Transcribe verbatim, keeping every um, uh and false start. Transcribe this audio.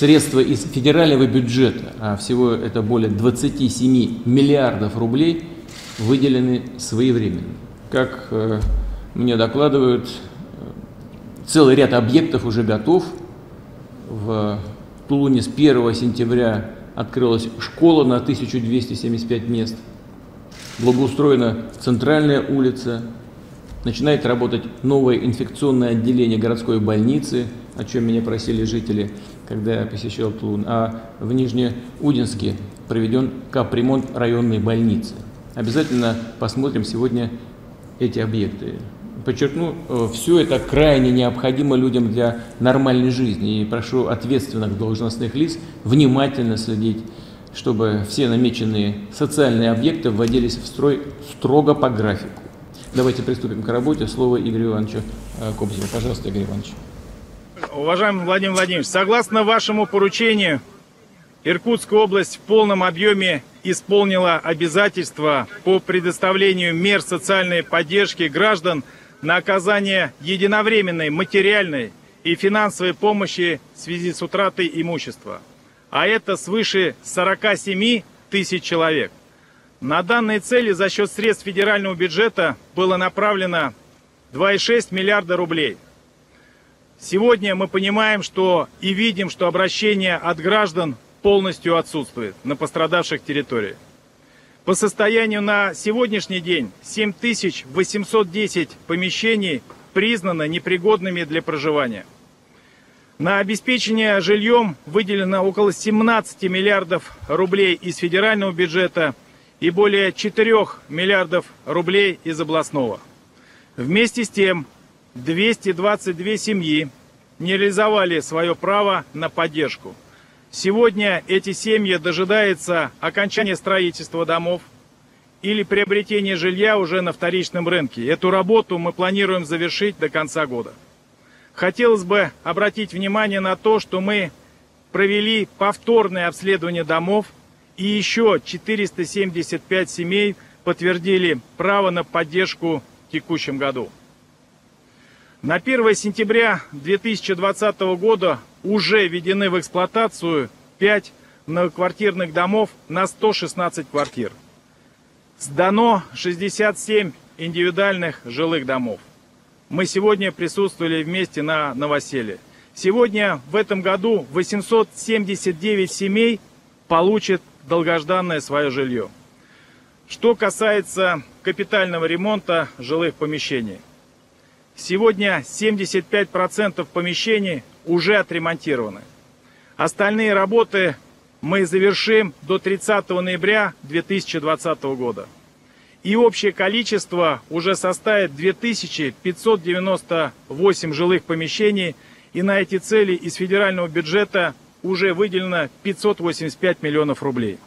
средства из федерального бюджета, а всего это более двадцати семи миллиардов рублей, выделены своевременно. Как э, мне докладывают, целый ряд объектов уже готов. В Тулуне с первого сентября открылась школа на тысячу двести семьдесят пять мест, благоустроена центральная улица, начинает работать новое инфекционное отделение городской больницы, о чем меня просили жители, когда я посещал Тулун, а в Нижнеудинске проведен капремонт районной больницы. Обязательно посмотрим сегодня эти объекты. Подчеркну, все это крайне необходимо людям для нормальной жизни, и прошу ответственных должностных лиц внимательно следить, чтобы все намеченные социальные объекты вводились в строй строго по графику. Давайте приступим к работе. Слово Игорю Ивановичу Кобзеву. Пожалуйста, Игорь Иванович. Уважаемый Владимир Владимирович, согласно вашему поручению, Иркутская область в полном объеме исполнила обязательства по предоставлению мер социальной поддержки граждан на оказание единовременной материальной и финансовой помощи в связи с утратой имущества. А это свыше сорока семи тысяч человек. На данные цели за счет средств федерального бюджета было направлено две целых шесть десятых миллиарда рублей. Сегодня мы понимаем, что и видим, что обращение от граждан полностью отсутствует на пострадавших территориях. По состоянию на сегодняшний день семь тысяч восемьсот десять помещений признано непригодными для проживания. На обеспечение жильем выделено около семнадцати миллиардов рублей из федерального бюджета и более четырёх миллиардов рублей из областного. Вместе с тем, двести двадцать две семьи не реализовали свое право на поддержку. Сегодня эти семьи дожидаются окончания строительства домов или приобретения жилья уже на вторичном рынке. Эту работу мы планируем завершить до конца года. Хотелось бы обратить внимание на то, что мы провели повторное обследование домов, и еще четыреста семьдесят пять семей подтвердили право на поддержку в текущем году. На первое сентября две тысячи двадцатого года уже введены в эксплуатацию пять многоквартирных домов на сто шестнадцать квартир. Сдано шестьдесят семь индивидуальных жилых домов. Мы сегодня присутствовали вместе на новоселье. Сегодня в этом году восемьсот семьдесят девять семей получат долгожданное свое жилье. Что касается капитального ремонта жилых помещений. Сегодня семьдесят пять процентов помещений уже отремонтированы. Остальные работы мы завершим до тридцатого ноября две тысячи двадцатого года. И общее количество уже составит две тысячи пятьсот девяносто восемь жилых помещений, и на эти цели из федерального бюджета уже выделено пятьсот восемьдесят пять миллионов рублей.